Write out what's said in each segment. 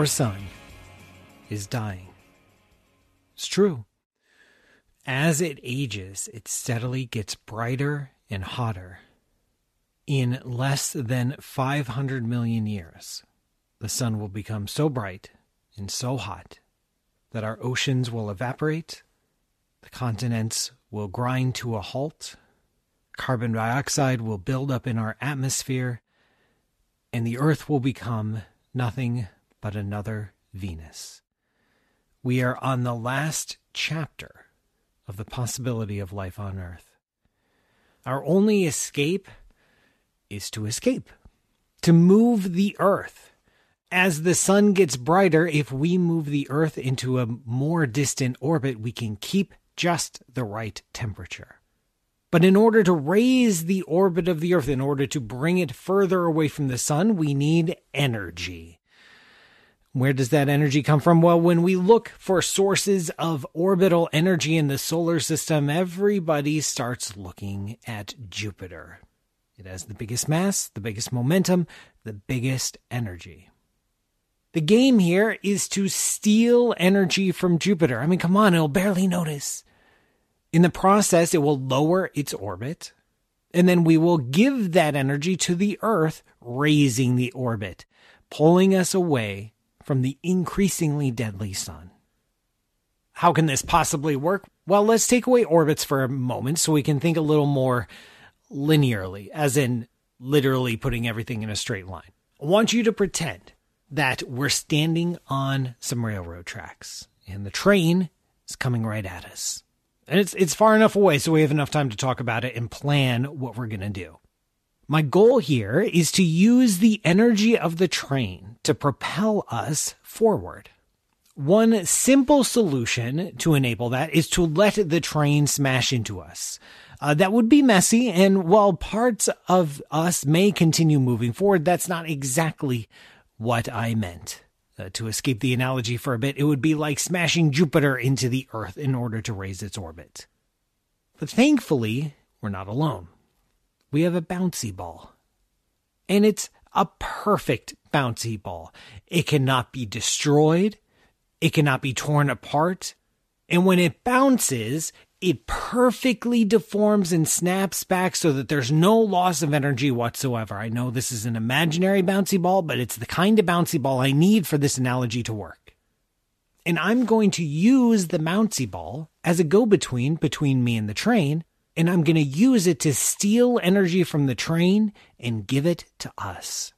Our sun is dying. It's true. As it ages, it steadily gets brighter and hotter. In less than 500 million years, the sun will become so bright and so hot that our oceans will evaporate, the continents will grind to a halt, carbon dioxide will build up in our atmosphere, and the Earth will become nothing but another Venus. We are on the last chapter of the possibility of life on Earth. Our only escape is to escape, to move the Earth. As the sun gets brighter, if we move the Earth into a more distant orbit, we can keep just the right temperature. But in order to raise the orbit of the Earth, in order to bring it further away from the sun, we need energy. Where does that energy come from? Well, when we look for sources of orbital energy in the solar system, everybody starts looking at Jupiter. It has the biggest mass, the biggest momentum, the biggest energy. The game here is to steal energy from Jupiter. I mean, come on, it'll barely notice. In the process, it will lower its orbit, and then we will give that energy to the Earth, raising the orbit, pulling us away from the increasingly deadly sun. How can this possibly work? Well, let's take away orbits for a moment so we can think a little more linearly, as in literally putting everything in a straight line. I want you to pretend that we're standing on some railroad tracks, and the train is coming right at us. And it's far enough away so we have enough time to talk about it and plan what we're going to do. My goal here is to use the energy of the train to propel us forward. One simple solution to enable that is to let the train smash into us. That would be messy, and while parts of us may continue moving forward, that's not exactly what I meant. To escape the analogy for a bit, it would be like smashing Jupiter into the Earth in order to raise its orbit. But thankfully, we're not alone. We have a bouncy ball. And it's a perfect bouncy ball. It cannot be destroyed. It cannot be torn apart. And when it bounces, it perfectly deforms and snaps back so that there's no loss of energy whatsoever. I know this is an imaginary bouncy ball, but it's the kind of bouncy ball I need for this analogy to work. And I'm going to use the bouncy ball as a go-between between me and the train, and I'm going to use it to steal energy from the train and give it to us.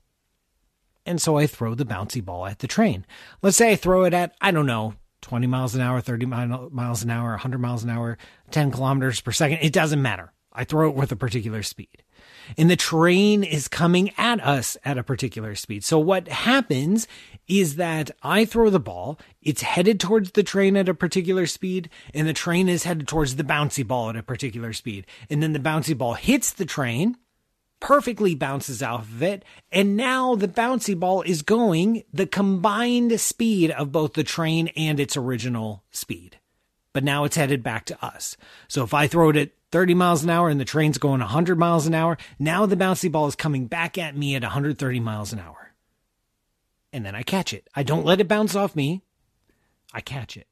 And so I throw the bouncy ball at the train. Let's say I throw it at, 20 miles an hour, 30 miles an hour, 100 miles an hour, 10 kilometers per second. It doesn't matter. I throw it with a particular speed. And the train is coming at us at a particular speed. So what happens is that I throw the ball. It's headed towards the train at a particular speed. And the train is headed towards the bouncy ball at a particular speed. And then the bouncy ball hits the train, perfectly bounces off of it, and now the bouncy ball is going the combined speed of both the train and its original speed. But now it's headed back to us. So if I throw it at 30 miles an hour and the train's going 100 miles an hour, now the bouncy ball is coming back at me at 130 miles an hour. And then I catch it. I don't let it bounce off me. I catch it.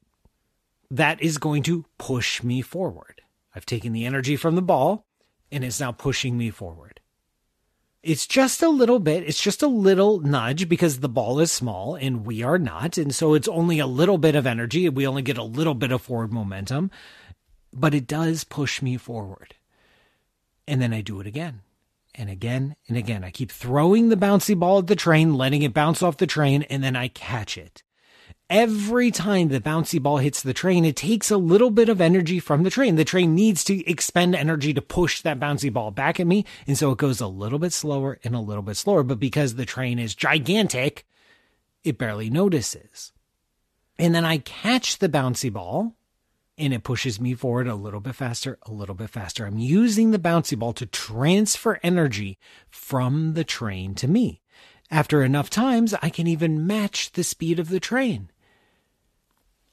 That is going to push me forward. I've taken the energy from the ball, and it's now pushing me forward. It's just a little bit, it's just a little nudge because the ball is small and we are not. And so it's only a little bit of energy. We only get a little bit of forward momentum, but it does push me forward. And then I do it again and again and again. I keep throwing the bouncy ball at the train, letting it bounce off the train, and then I catch it. Every time the bouncy ball hits the train, it takes a little bit of energy from the train. The train needs to expend energy to push that bouncy ball back at me. And so it goes a little bit slower and a little bit slower. But because the train is gigantic, it barely notices. And then I catch the bouncy ball and it pushes me forward a little bit faster, a little bit faster. I'm using the bouncy ball to transfer energy from the train to me. After enough times, I can even match the speed of the train.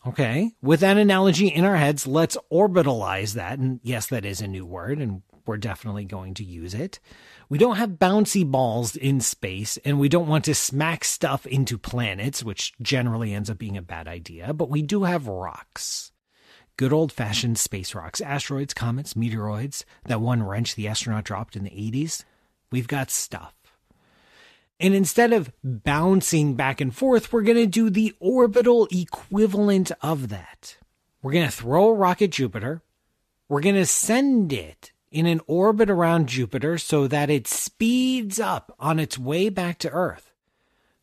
Okay, with that analogy in our heads, let's orbitalize that. And yes, that is a new word, and we're definitely going to use it. We don't have bouncy balls in space, and we don't want to smack stuff into planets, which generally ends up being a bad idea, but we do have rocks. Good old-fashioned space rocks, asteroids, comets, meteoroids, that one wrench the astronaut dropped in the 80s. We've got stuff. And instead of bouncing back and forth, we're going to do the orbital equivalent of that. We're going to throw a rock at Jupiter. We're going to send it in an orbit around Jupiter so that it speeds up on its way back to Earth.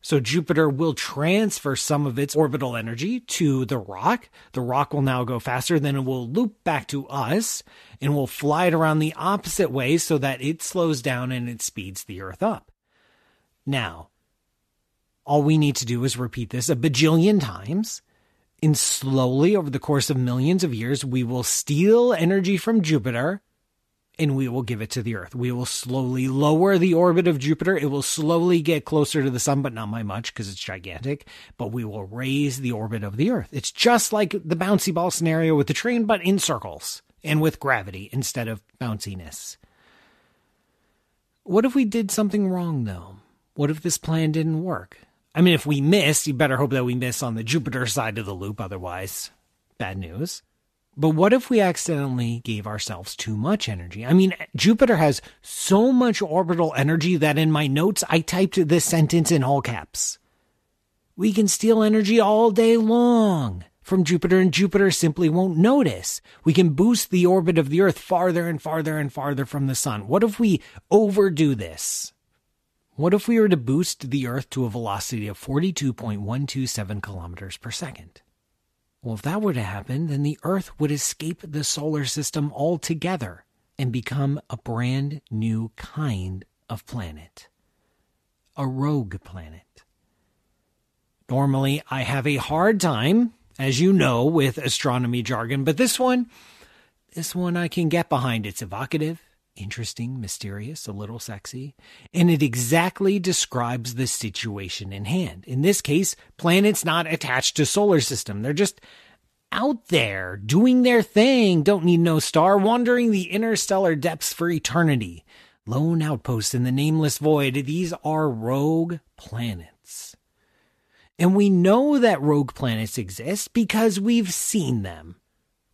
So Jupiter will transfer some of its orbital energy to the rock. The rock will now go faster, then it will loop back to us, and we'll fly it around the opposite way so that it slows down and it speeds the Earth up. Now, all we need to do is repeat this a bajillion times, and slowly over the course of millions of years, we will steal energy from Jupiter and we will give it to the Earth. We will slowly lower the orbit of Jupiter. It will slowly get closer to the sun, but not by much because it's gigantic, but we will raise the orbit of the Earth. It's just like the bouncy ball scenario with the train, but in circles and with gravity instead of bounciness. What if we did something wrong, though? What if this plan didn't work? I mean, if we missed, you better hope that we miss on the Jupiter side of the loop. Otherwise, bad news. But what if we accidentally gave ourselves too much energy? I mean, Jupiter has so much orbital energy that in my notes, I typed this sentence in all caps. We can steal energy all day long from Jupiter, and Jupiter simply won't notice. We can boost the orbit of the Earth farther and farther and farther from the sun. What if we overdo this? What if we were to boost the Earth to a velocity of 42.127 kilometers per second? Well, if that were to happen, then the Earth would escape the solar system altogether and become a brand new kind of planet. A rogue planet. Normally, I have a hard time, as you know, with astronomy jargon, but this one I can get behind. It's evocative. Interesting, mysterious, a little sexy, and it exactly describes the situation in hand. In this case, planets not attached to solar system. They're just out there doing their thing. Don't need no star, wandering the interstellar depths for eternity. Lone outposts in the nameless void. These are rogue planets. And we know that rogue planets exist because we've seen them.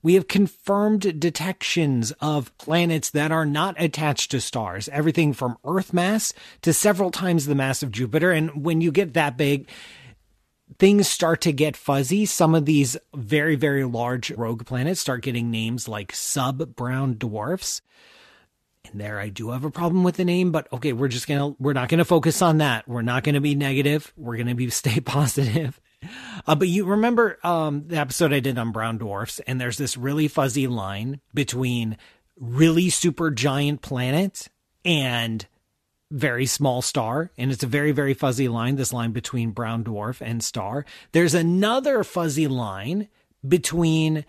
We have confirmed detections of planets that are not attached to stars, everything from Earth mass to several times the mass of Jupiter. And when you get that big, things start to get fuzzy. Some of these very, very large rogue planets start getting names like sub-brown dwarfs. And there I do have a problem with the name, but okay, we're not going to focus on that. We're not going to be negative. We're going to stay positive. But you remember the episode I did on brown dwarfs, and there's this really fuzzy line between really super giant planet and very small star. And it's a very, very fuzzy line, this line between brown dwarf and star. There's another fuzzy line between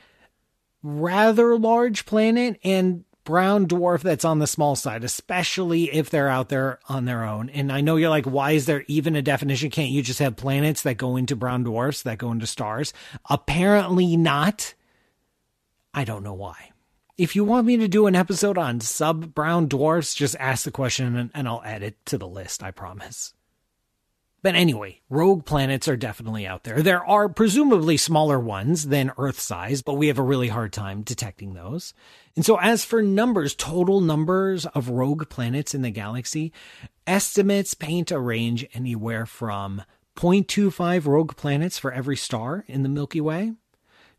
rather large planet and brown dwarf that's on the small side, especially if they're out there on their own. And I know you're like, why is there even a definition? Can't you just have planets that go into brown dwarfs, that go into stars? Apparently not. I don't know why. If you want me to do an episode on sub-brown dwarfs, just ask the question and I'll add it to the list, I promise. But anyway, rogue planets are definitely out there. There are presumably smaller ones than Earth size, but we have a really hard time detecting those. And so as for numbers, total numbers of rogue planets in the galaxy, estimates paint a range anywhere from 0.25 rogue planets for every star in the Milky Way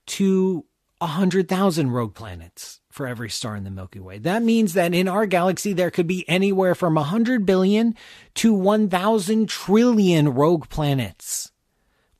to 100,000 rogue planets for every star in the Milky Way. That means that in our galaxy, there could be anywhere from 100 billion to 1,000 trillion rogue planets.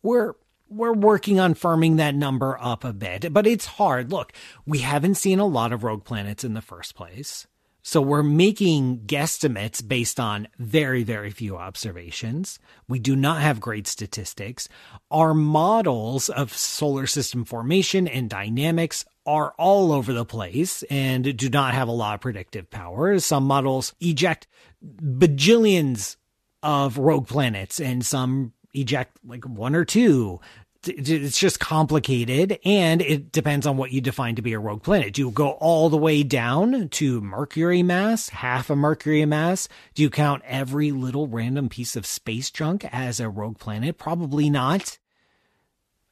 We're working on firming that number up a bit, but it's hard. Look, we haven't seen a lot of rogue planets in the first place, so we're making guesstimates based on very, very few observations. We do not have great statistics. Our models of solar system formation and dynamics are all over the place and do not have a lot of predictive power. Some models eject bajillions of rogue planets and some eject like one or two. it's just complicated, and it depends on what you define to be a rogue planet. Do you go all the way down to Mercury mass, half a Mercury mass? Do you count every little random piece of space junk as a rogue planet? Probably not.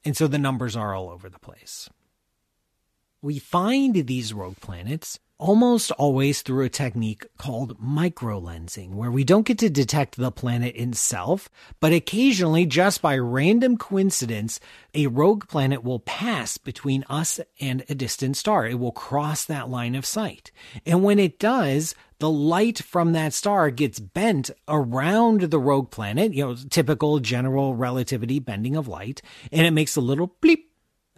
And so the numbers are all over the place. We find these rogue planets almost always through a technique called microlensing, where we don't get to detect the planet itself, but occasionally, just by random coincidence, a rogue planet will pass between us and a distant star. It will cross that line of sight. And when it does, the light from that star gets bent around the rogue planet, typical general relativity bending of light, and it makes a little bleep,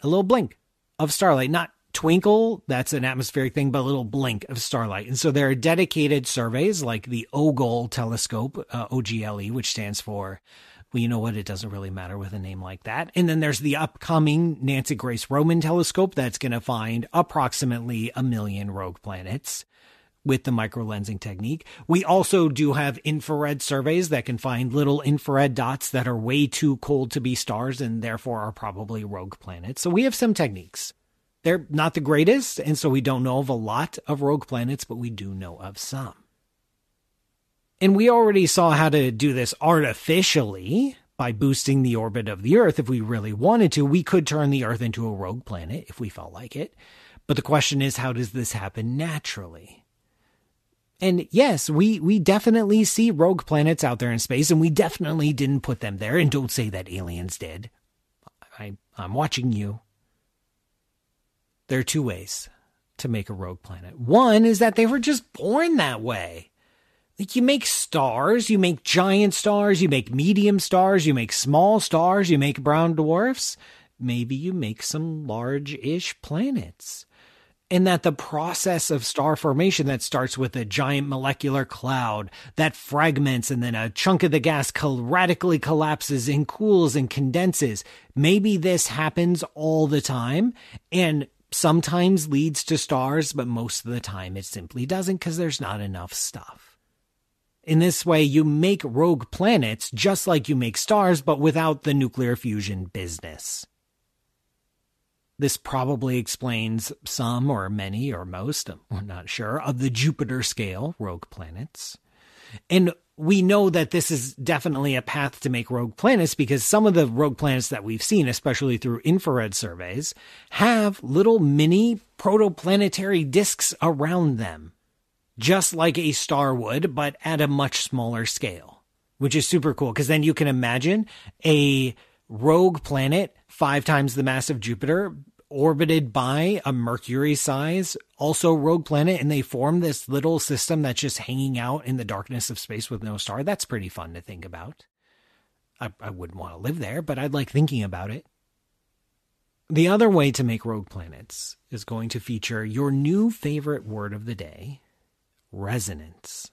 a little blink of starlight. Not twinkle, that's an atmospheric thing, but a little blink of starlight. And so there are dedicated surveys like the OGLE telescope, OGLE, which stands for, well, you know what, it doesn't really matter with a name like that. And then there's the upcoming Nancy Grace Roman telescope that's going to find approximately 1 million rogue planets with the microlensing technique. We also do have infrared surveys that can find little infrared dots that are way too cold to be stars and therefore are probably rogue planets. So we have some techniques. They're not the greatest, and so we don't know of a lot of rogue planets, but we do know of some. And we already saw how to do this artificially by boosting the orbit of the Earth. If we really wanted to, we could turn the Earth into a rogue planet if we felt like it. But the question is, how does this happen naturally? And yes, we definitely see rogue planets out there in space, and we definitely didn't put them there. And don't say that aliens did. I'm watching you. There are two ways to make a rogue planet. One is that they were just born that way. Like, you make stars, you make giant stars, you make medium stars, you make small stars, you make brown dwarfs. Maybe you make some large-ish planets. And that the process of star formation that starts with a giant molecular cloud that fragments and then a chunk of the gas radically collapses and cools and condenses. Maybe this happens all the time and sometimes leads to stars, but most of the time it simply doesn't because there's not enough stuff. In this way, you make rogue planets just like you make stars, but without the nuclear fusion business. This probably explains some or many or most, we're not sure, of the Jupiter scale rogue planets. And we know that this is definitely a path to make rogue planets because some of the rogue planets that we've seen, especially through infrared surveys, have little mini protoplanetary disks around them, just like a star would, but at a much smaller scale, which is super cool because then you can imagine a rogue planet 5 times the mass of Jupiter orbited by a Mercury size, also rogue planet, and they form this little system that's just hanging out in the darkness of space with no star. That's pretty fun to think about. I wouldn't want to live there, but I'd like thinking about it. The other way to make rogue planets is going to feature your new favorite word of the day, resonance.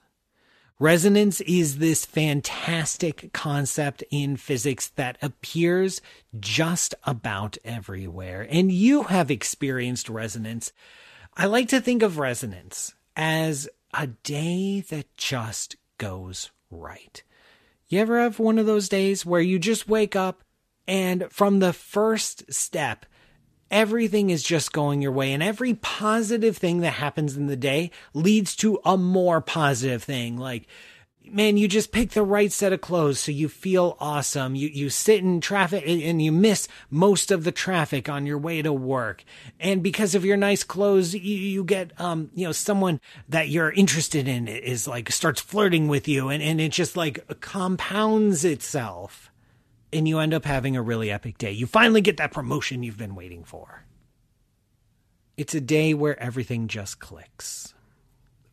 Resonance is this fantastic concept in physics that appears just about everywhere. And you have experienced resonance. I like to think of resonance as a day that just goes right. You ever have one of those days where you just wake up and from the first step, everything is just going your way, and every positive thing that happens in the day leads to a more positive thing. Like, man, you just pick the right set of clothes so you feel awesome. You sit in traffic and you miss most of the traffic on your way to work. And because of your nice clothes, you get, someone that you're interested in is like starts flirting with you and it just like compounds itself. And you end up having a really epic day. You finally get that promotion you've been waiting for. It's a day where everything just clicks.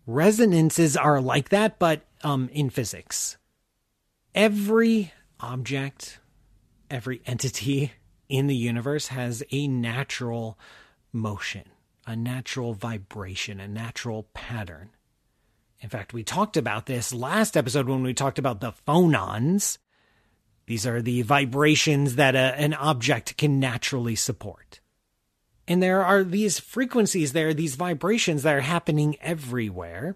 Resonances are like that, but in physics. Every object, every entity in the universe has a natural motion, a natural vibration, a natural pattern. In fact, we talked about this last episode when we talked about the phonons. These are the vibrations that an object can naturally support. And there are these frequencies, there are these vibrations that are happening everywhere.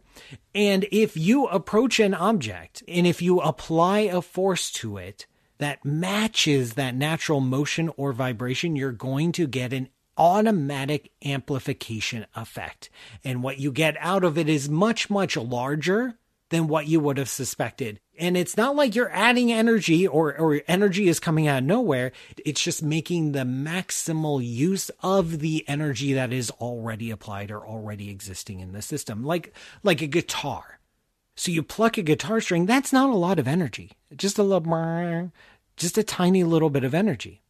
And if you approach an object, and if you apply a force to it, that matches that natural motion or vibration, you're going to get an automatic amplification effect. And what you get out of it is much, much larger than what you would have suspected. And it's not like you're adding energy or energy is coming out of nowhere. It's just making the maximal use of the energy that is already applied or already existing in the system, like a guitar. So you pluck a guitar string, that's not a lot of energy, just a tiny little bit of energy.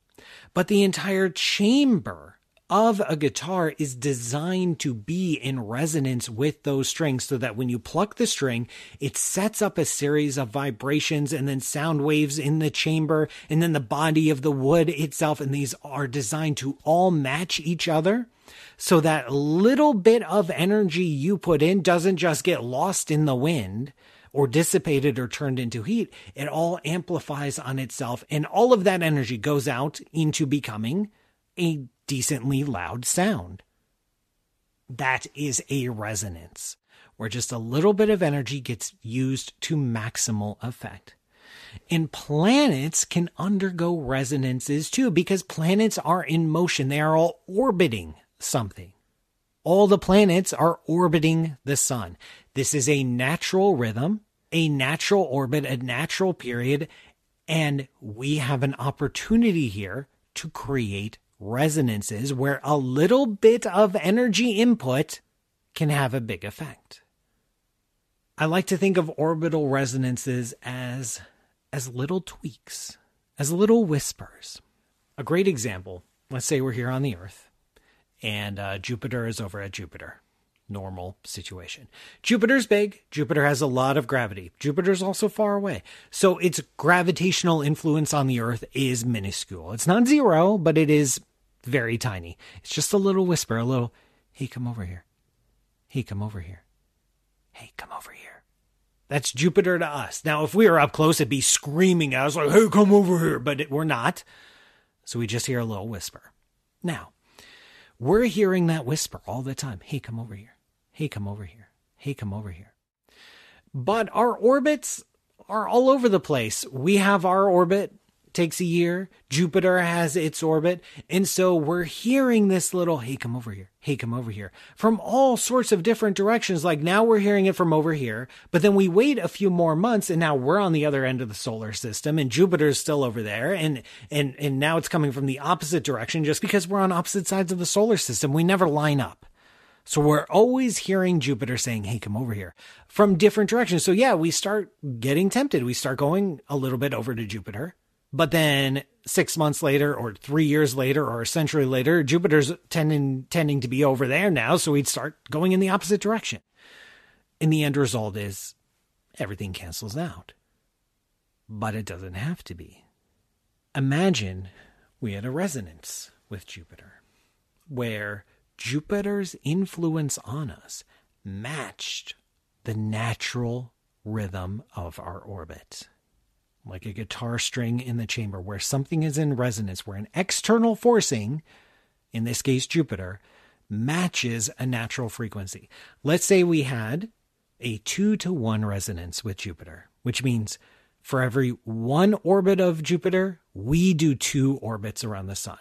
But the entire chamber of a guitar is designed to be in resonance with those strings so that when you pluck the string, it sets up a series of vibrations and then sound waves in the chamber and then the body of the wood itself. And these are designed to all match each other so that little bit of energy you put in doesn't just get lost in the wind or dissipated or turned into heat. It all amplifies on itself, and all of that energy goes out into becoming a decently loud sound. That is a resonance, where just a little bit of energy gets used to maximal effect. And planets can undergo resonances too, because planets are in motion. They are all orbiting something. All the planets are orbiting the sun. This is a natural rhythm, a natural orbit, a natural period, and we have an opportunity here to create resonances where a little bit of energy input can have a big effect. I like to think of orbital resonances as little tweaks, as little whispers. A great example, let's say we're here on the Earth, and Jupiter is over at Jupiter. Normal situation. Jupiter's big. Jupiter has a lot of gravity. Jupiter's also far away. So its gravitational influence on the Earth is minuscule. It's not zero, but it is very tiny. It's just a little whisper, a little, hey, come over here. Hey, come over here. Hey, come over here. That's Jupiter to us. Now, if we were up close, it'd be screaming at us like, hey, come over here, but we're not. So we just hear a little whisper. Now, we're hearing that whisper all the time. Hey, come over here. Hey, come over here. Hey, come over here. But our orbits are all over the place. We have our orbit, takes a year. Jupiter has its orbit. And so we're hearing this little, hey, come over here. Hey, come over here, from all sorts of different directions. Like now we're hearing it from over here, but then we wait a few more months and now we're on the other end of the solar system and Jupiter's still over there. And now it's coming from the opposite direction just because we're on opposite sides of the solar system. We never line up. So we're always hearing Jupiter saying, hey, come over here, from different directions. So yeah, we start getting tempted. We start going a little bit over to Jupiter, but then 6 months later or 3 years later or a century later, Jupiter's tending to be over there now. So we'd start going in the opposite direction. And the end result is everything cancels out. But it doesn't have to be. Imagine we had a resonance with Jupiter where Jupiter's influence on us matched the natural rhythm of our orbit. Like a guitar string in the chamber where something is in resonance, where an external forcing, in this case Jupiter, matches a natural frequency. Let's say we had a 2-to-1 resonance with Jupiter, which means for every one orbit of Jupiter, we do 2 orbits around the sun.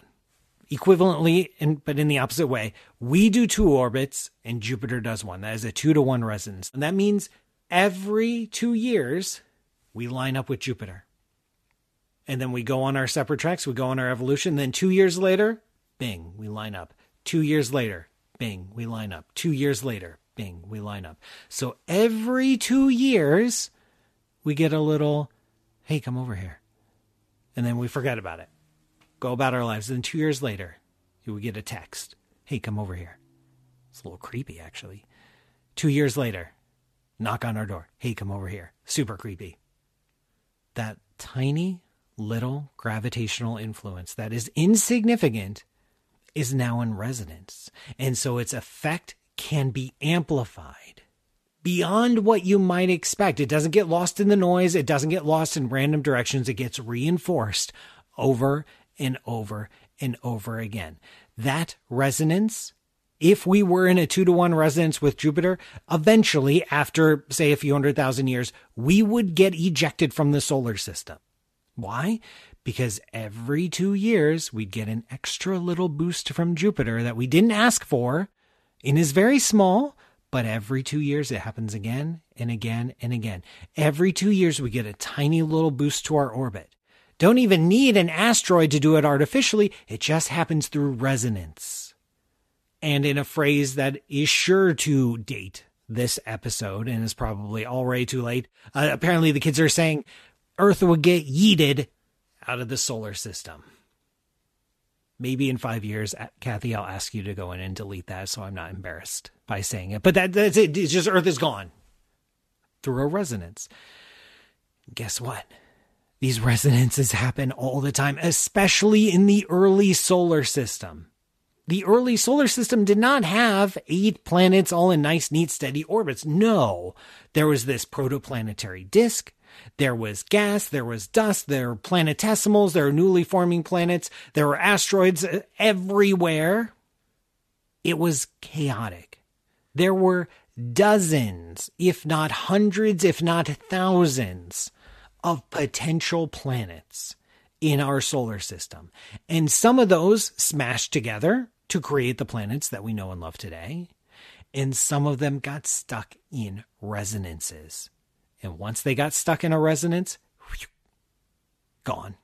Equivalently, but in the opposite way, we do 2 orbits and Jupiter does 1. That is a 2-to-1 resonance. And that means every 2 years, we line up with Jupiter. And then we go on our separate tracks. We go on our evolution. Then 2 years later, bing, we line up. 2 years later, bing, we line up. 2 years later, bing, we line up. So every 2 years, we get a little, hey, come over here. And then we forget about it. Go about our lives. And then 2 years later, we get a text. Hey, come over here. It's a little creepy, actually. 2 years later, knock on our door. Hey, come over here. Super creepy. That tiny little gravitational influence that is insignificant is now in resonance. And so its effect can be amplified beyond what you might expect. It doesn't get lost in the noise. It doesn't get lost in random directions. It gets reinforced over and over and over again. That resonance, if we were in a 2-to-1 resonance with Jupiter, eventually, after, say, a few 100,000 years, we would get ejected from the solar system. Why? Because every 2 years, we'd get an extra little boost from Jupiter that we didn't ask for, and is very small, but every 2 years it happens again and again and again. Every 2 years, we get a tiny little boost to our orbit. Don't even need an asteroid to do it artificially. It just happens through resonance. And in a phrase that is sure to date this episode and is probably already too late, apparently the kids are saying Earth would get yeeted out of the solar system. Maybe in 5 years, Kathy, I'll ask you to go in and delete that so I'm not embarrassed by saying it. But that's it. It's just Earth is gone through a resonance. Guess what? These resonances happen all the time, especially in the early solar system. The early solar system did not have 8 planets all in nice, neat, steady orbits. No, there was this protoplanetary disk. There was gas. There was dust. There were planetesimals. There were newly forming planets. There were asteroids everywhere. It was chaotic. There were dozens, if not hundreds, if not thousands of potential planets in our solar system. And some of those smashed together to create the planets that we know and love today. And some of them got stuck in resonances. And once they got stuck in a resonance, whew, gone.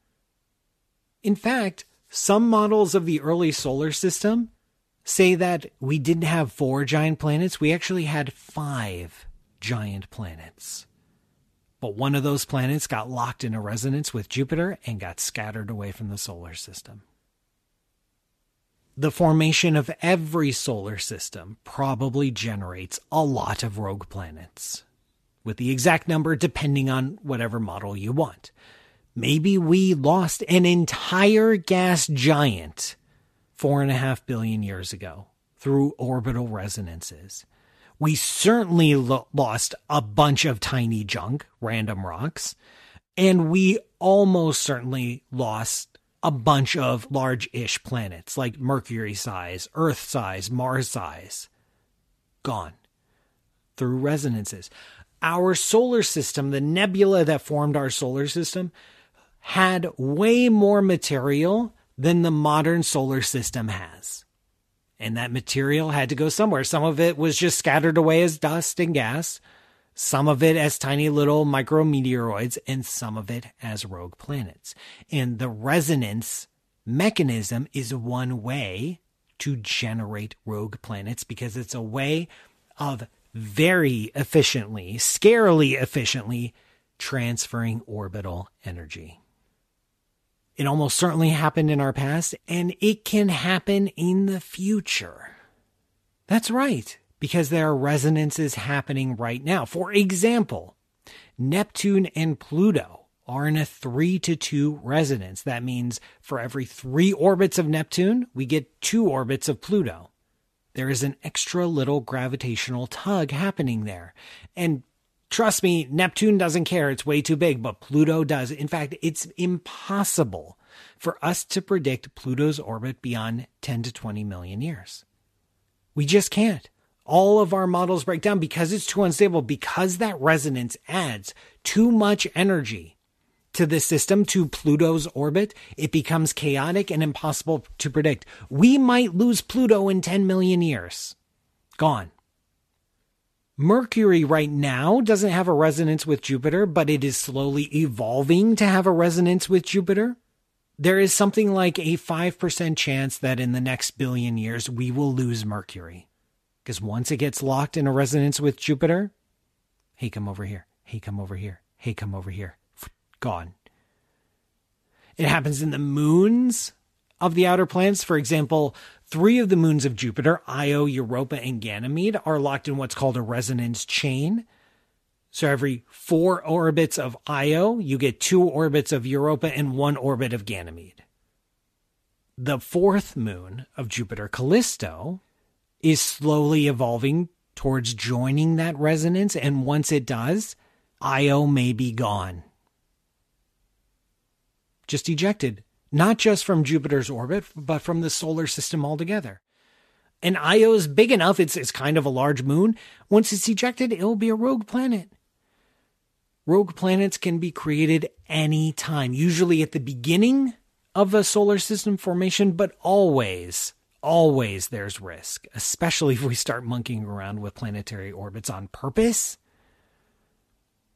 In fact, some models of the early solar system say that we didn't have 4 giant planets. We actually had 5 giant planets. But one of those planets got locked in a resonance with Jupiter and got scattered away from the solar system. The formation of every solar system probably generates a lot of rogue planets, with the exact number depending on whatever model you want. Maybe we lost an entire gas giant 4.5 billion years ago through orbital resonances. We certainly lost a bunch of tiny junk, random rocks, and we almost certainly lost a bunch of large-ish planets, like Mercury size, Earth size, Mars size, gone through resonances. Our solar system, the nebula that formed our solar system, had way more material than the modern solar system has. And that material had to go somewhere. Some of it was just scattered away as dust and gas. Some of it as tiny little micrometeoroids. And some of it as rogue planets. And the resonance mechanism is one way to generate rogue planets, because it's a way of very efficiently, scarily efficiently, transferring orbital energy. It almost certainly happened in our past, and it can happen in the future. That's right, because there are resonances happening right now. For example, Neptune and Pluto are in a 3-to-2 resonance. That means for every 3 orbits of Neptune, we get 2 orbits of Pluto. There is an extra little gravitational tug happening there. And trust me, Neptune doesn't care. It's way too big, but Pluto does. In fact, it's impossible for us to predict Pluto's orbit beyond 10 to 20 million years. We just can't. All of our models break down because it's too unstable, because that resonance adds too much energy to the system, to Pluto's orbit. It becomes chaotic and impossible to predict. We might lose Pluto in 10 million years. Gone. Mercury right now doesn't have a resonance with Jupiter, but it is slowly evolving to have a resonance with Jupiter. There is something like a 5% chance that in the next billion years we will lose Mercury. Because once it gets locked in a resonance with Jupiter, hey, come over here. Hey, come over here. Hey, come over here. Gone. It happens in the moons of the outer planets. For example, 3 of the moons of Jupiter, Io, Europa, and Ganymede, are locked in what's called a resonance chain. So every 4 orbits of Io, you get 2 orbits of Europa and 1 orbit of Ganymede. The 4th moon of Jupiter, Callisto, is slowly evolving towards joining that resonance. And once it does, Io may be gone. Just ejected. Not just from Jupiter's orbit, but from the solar system altogether. And Io is big enough, it's kind of a large moon. Once it's ejected, it'll be a rogue planet. rogue planets can be created any time, usually at the beginning of a solar system formation, but always there's risk, especially if we start monkeying around with planetary orbits on purpose.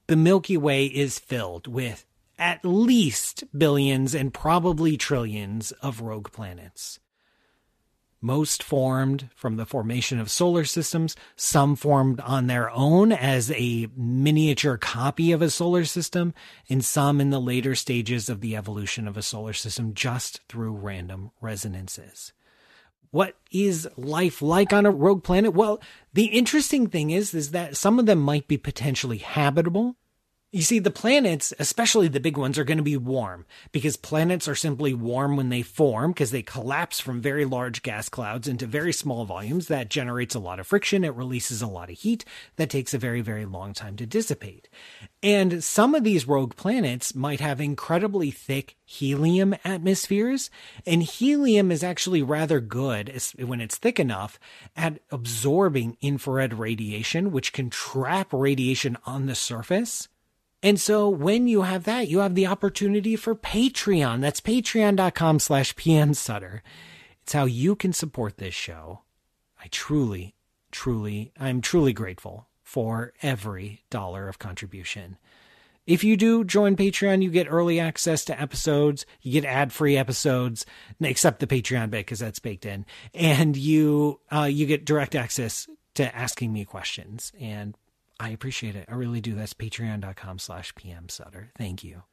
The Milky Way is filled with at least billions and probably trillions of rogue planets. Most formed from the formation of solar systems, some formed on their own as a miniature copy of a solar system, and some in the later stages of the evolution of a solar system just through random resonances. What is life like on a rogue planet? Well, the interesting thing is that some of them might be potentially habitable. You see, the planets, especially the big ones, are going to be warm because planets are simply warm when they form because they collapse from very large gas clouds into very small volumes. That generates a lot of friction. It releases a lot of heat that takes a very, very long time to dissipate. And some of these rogue planets might have incredibly thick helium atmospheres. And helium is actually rather good when it's thick enough at absorbing infrared radiation, which can trap radiation on the surface. And so when you have that, you have the opportunity for Patreon. That's patreon.com/pmsutter. It's how you can support this show. I'm truly grateful for every dollar of contribution. If you do join Patreon, you get early access to episodes. You get ad-free episodes, except the Patreon bit because that's baked in. And you get direct access to asking me questions, and I appreciate it. I really do. That's patreon.com/pmsutter. Thank you.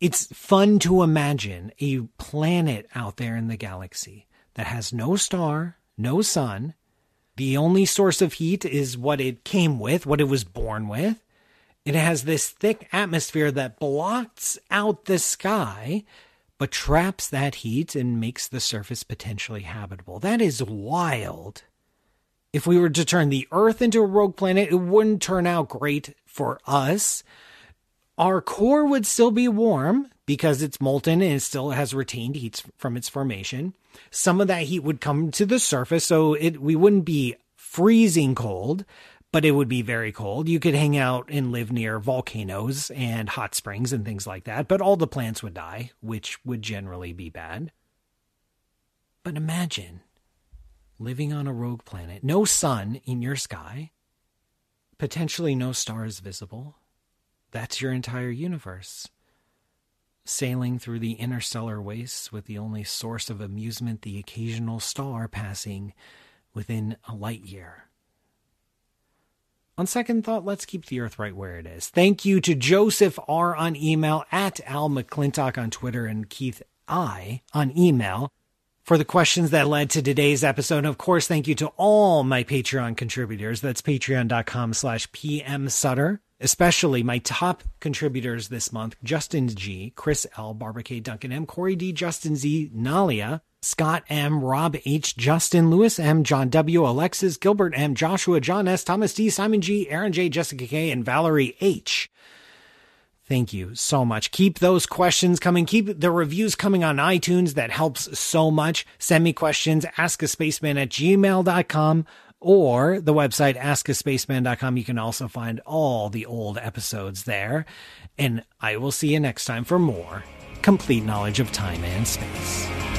It's fun to imagine a planet out there in the galaxy that has no star, no sun. The only source of heat is what it came with, what it was born with. It has this thick atmosphere that blocks out the sky, but traps that heat and makes the surface potentially habitable. That is wild. If we were to turn the Earth into a rogue planet, it wouldn't turn out great for us. Our core would still be warm because it's molten and it still has retained heat from its formation. Some of that heat would come to the surface, so we wouldn't be freezing cold, but it would be very cold. You could hang out and live near volcanoes and hot springs and things like that, but all the plants would die, which would generally be bad. But imagine living on a rogue planet, no sun in your sky, potentially no stars visible. That's your entire universe. Sailing through the interstellar wastes with the only source of amusement, the occasional star passing within a light year. On second thought, let's keep the Earth right where it is. Thank you to Joseph R. on email, at Al McClintock on Twitter, and Keith I. on email for the questions that led to today's episode. Of course, thank you to all my Patreon contributors. That's patreon.com/pmsutter, especially my top contributors this month: Justin G, Chris L, Barbara K, Duncan M, Corey D, Justin Z, Nalia, Scott M, Rob H, Justin, Lewis M, John W, Alexis, Gilbert M, Joshua, John S, Thomas D, Simon G, Aaron J, Jessica K, and Valerie H. Thank you so much. Keep those questions coming. Keep the reviews coming on iTunes. That helps so much. Send me questions, askaspaceman@gmail.com, or the website askaspaceman.com. You can also find all the old episodes there. And I will see you next time for more complete knowledge of time and space.